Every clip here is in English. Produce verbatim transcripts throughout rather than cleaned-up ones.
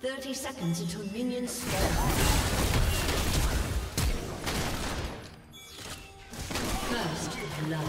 Thirty seconds until minions spawn. First blood.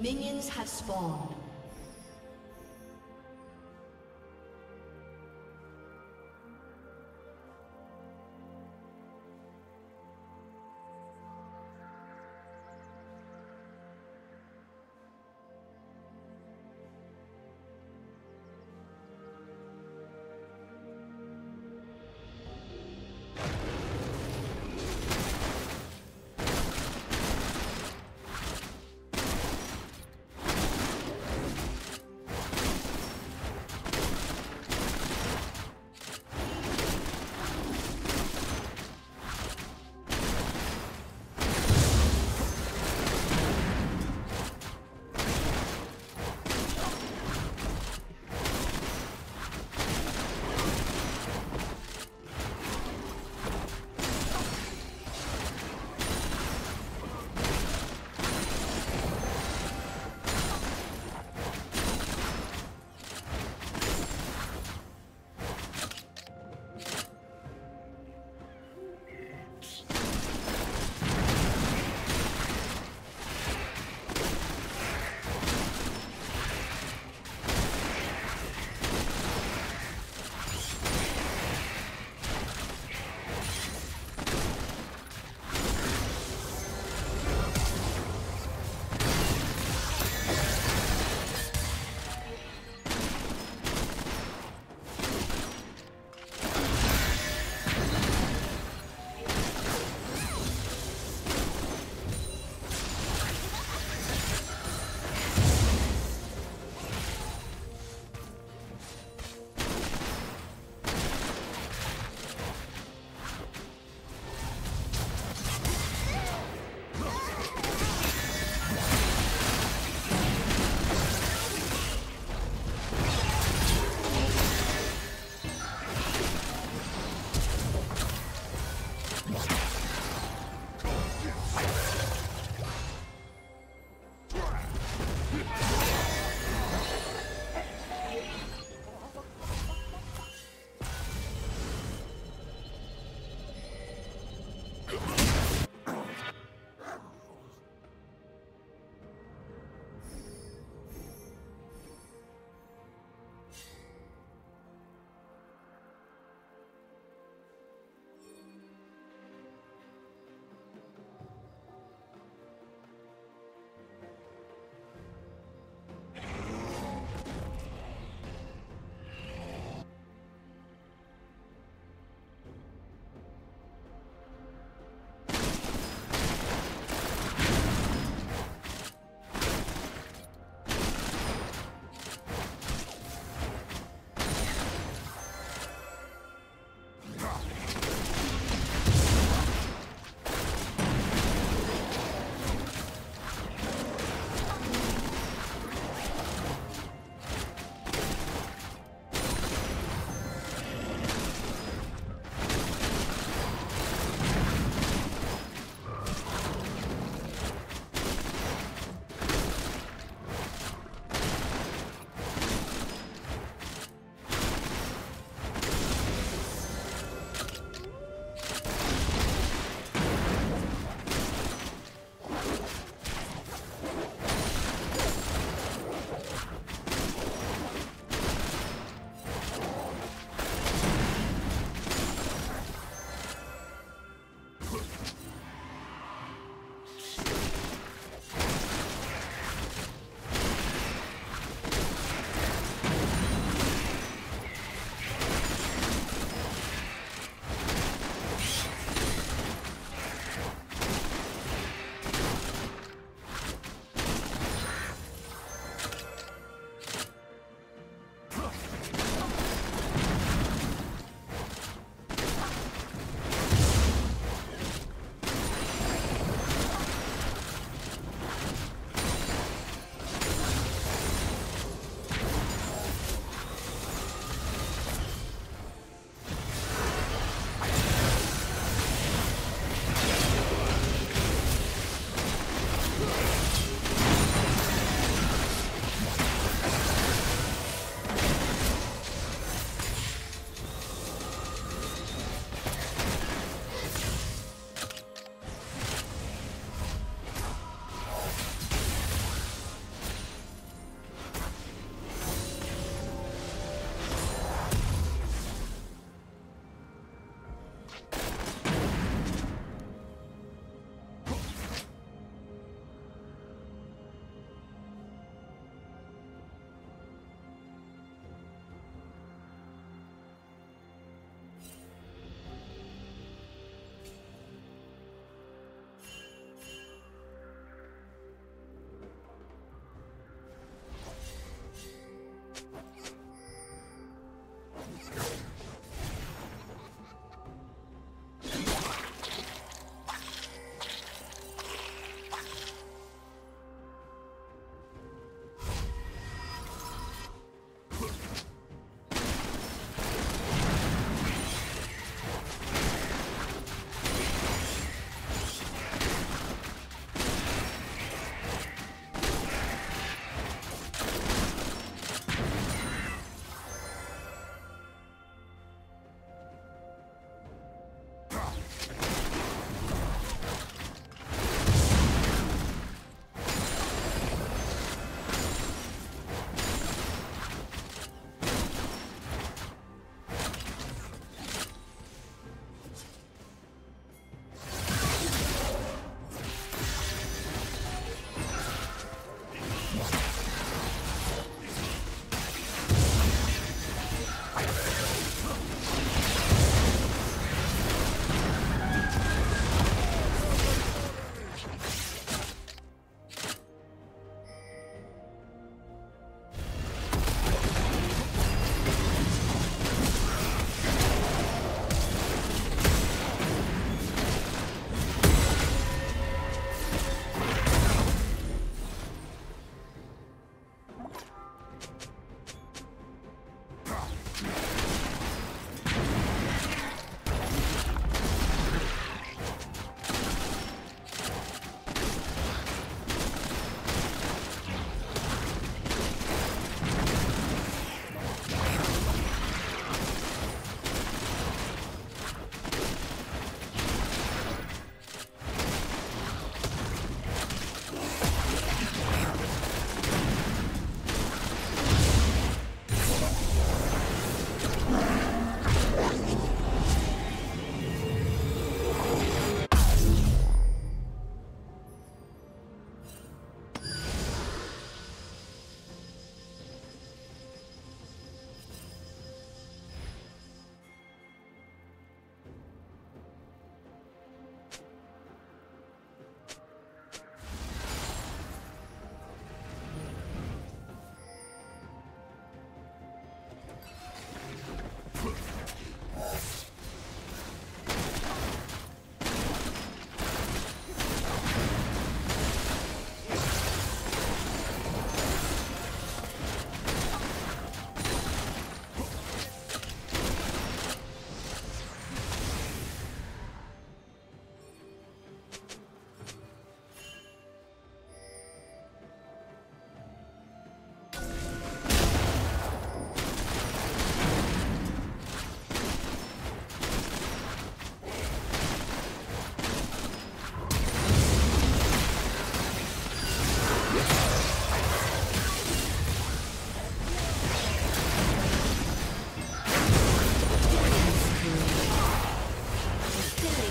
Minions have spawned.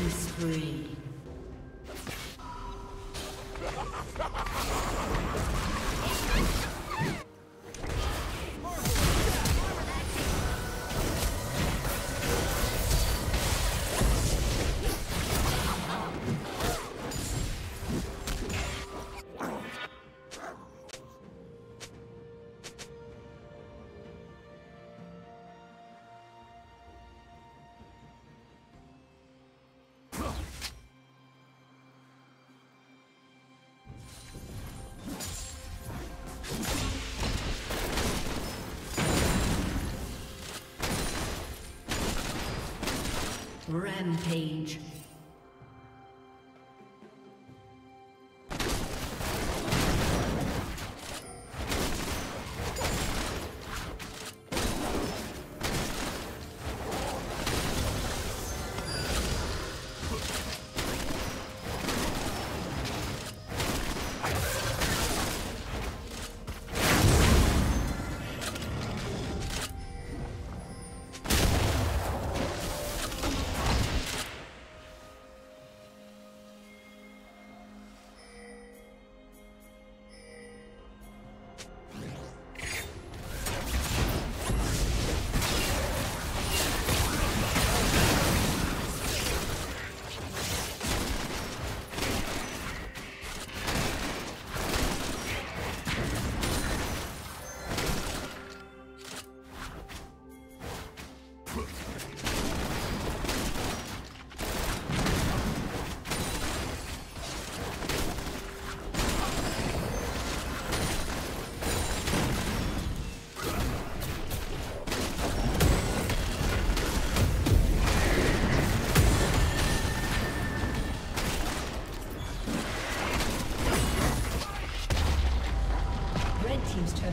Killing spree. Rampage. Team's turret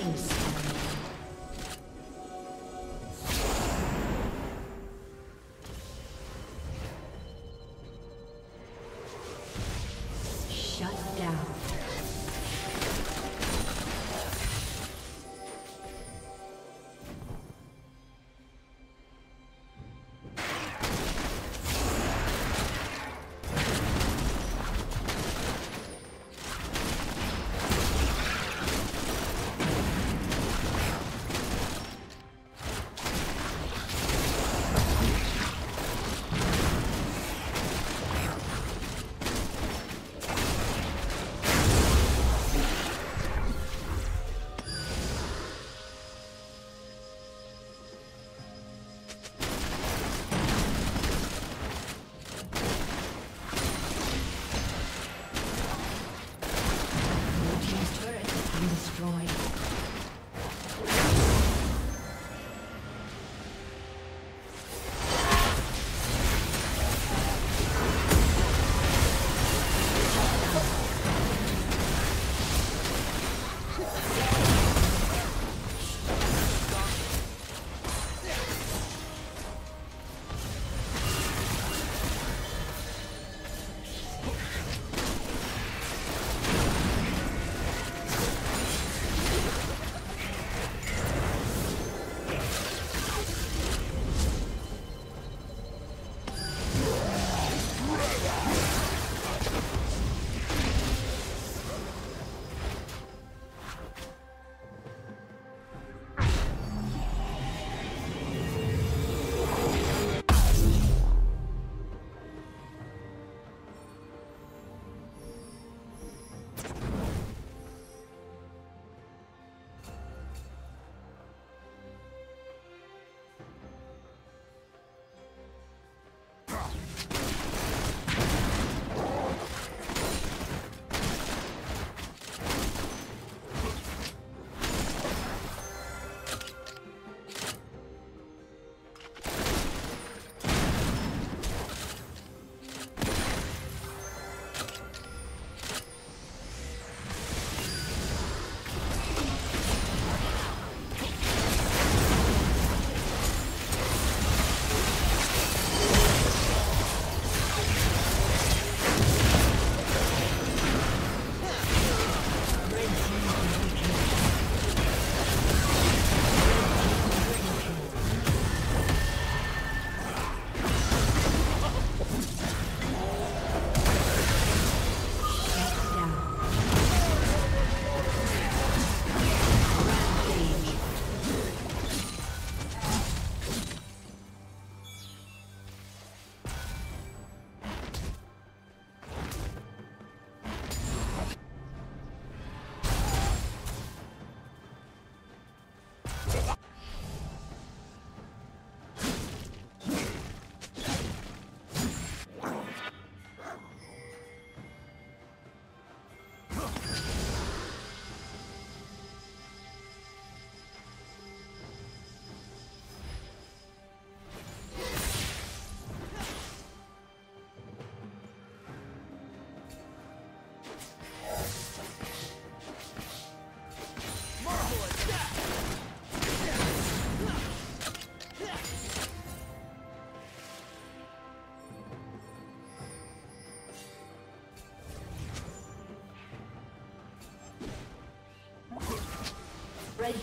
The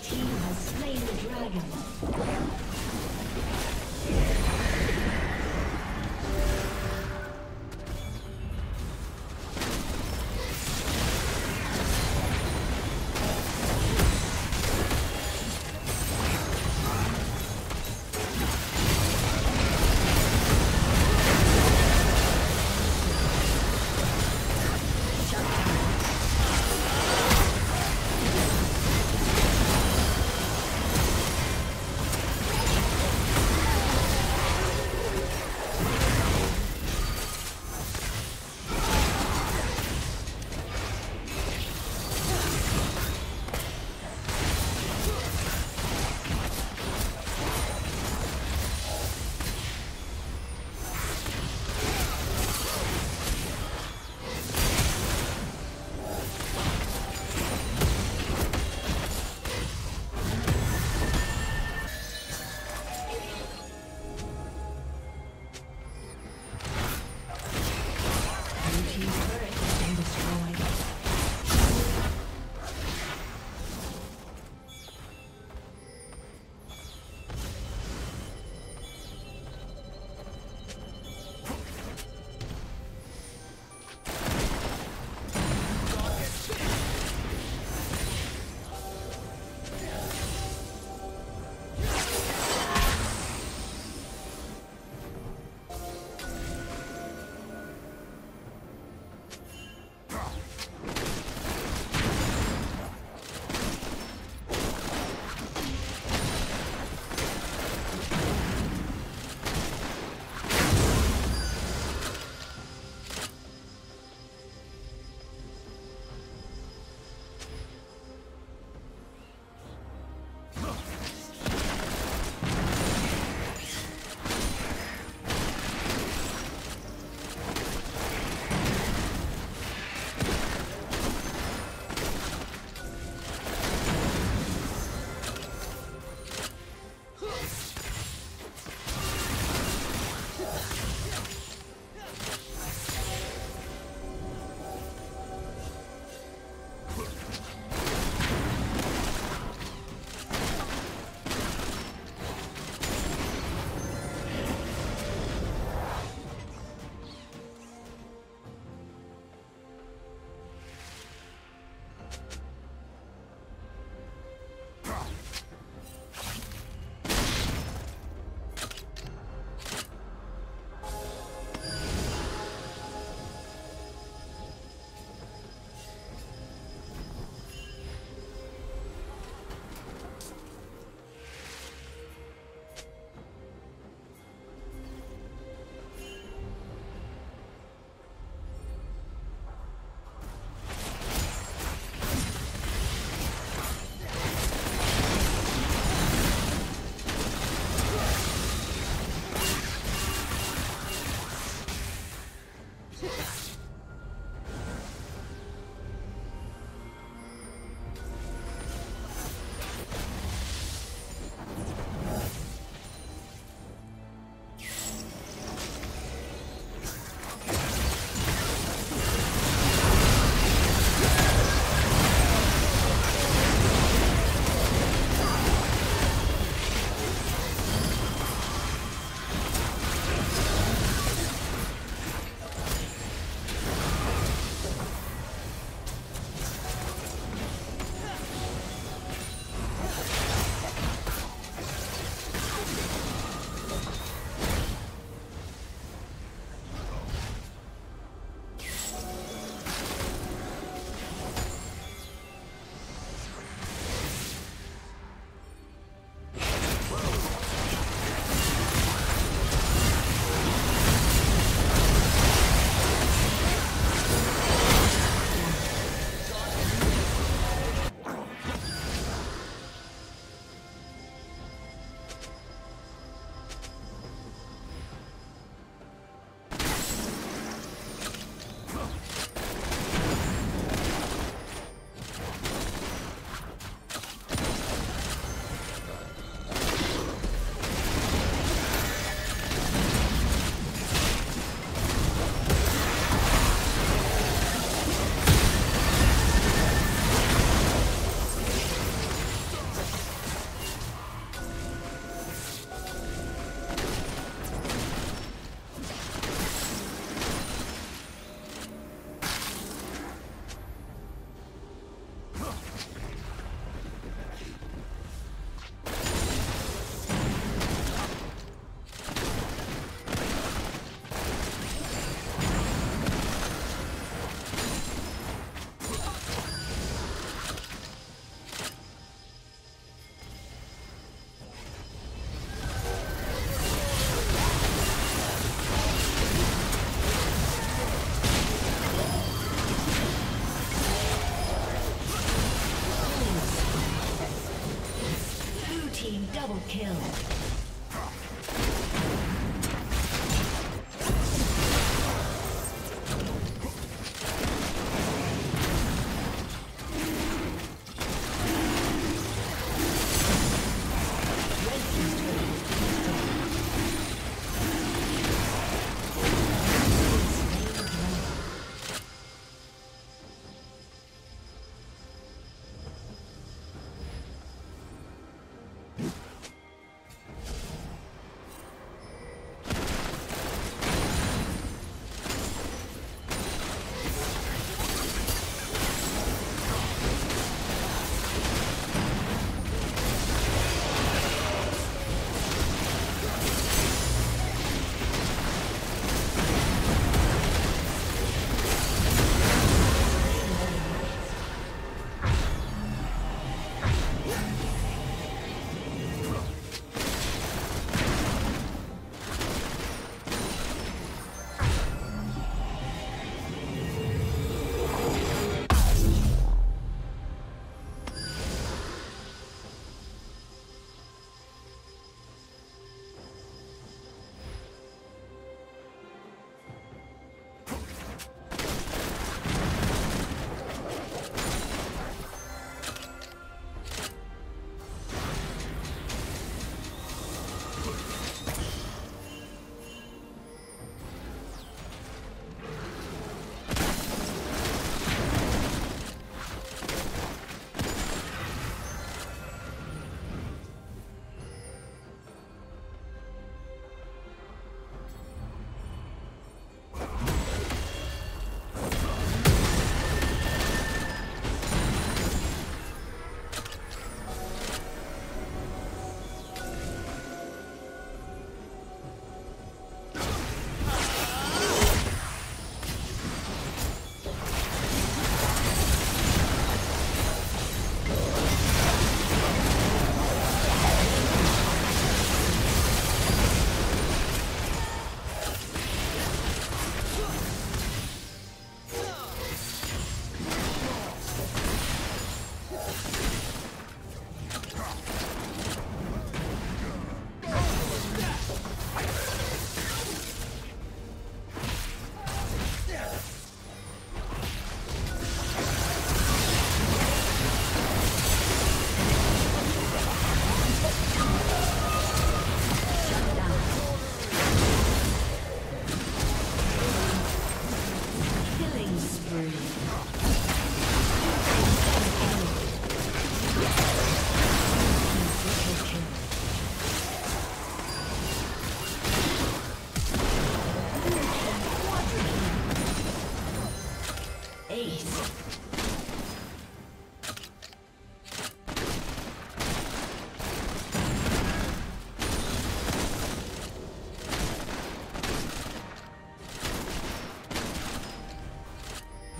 team has slain the dragon. Team double kill.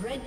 Red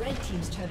Red Team's turret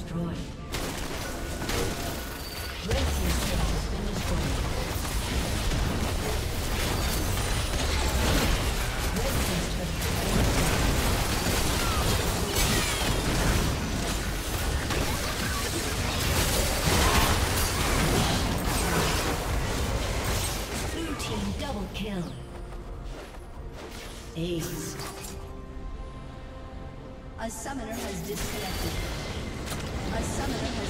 destroyed. Ace. A summoner has disconnected. A summoner has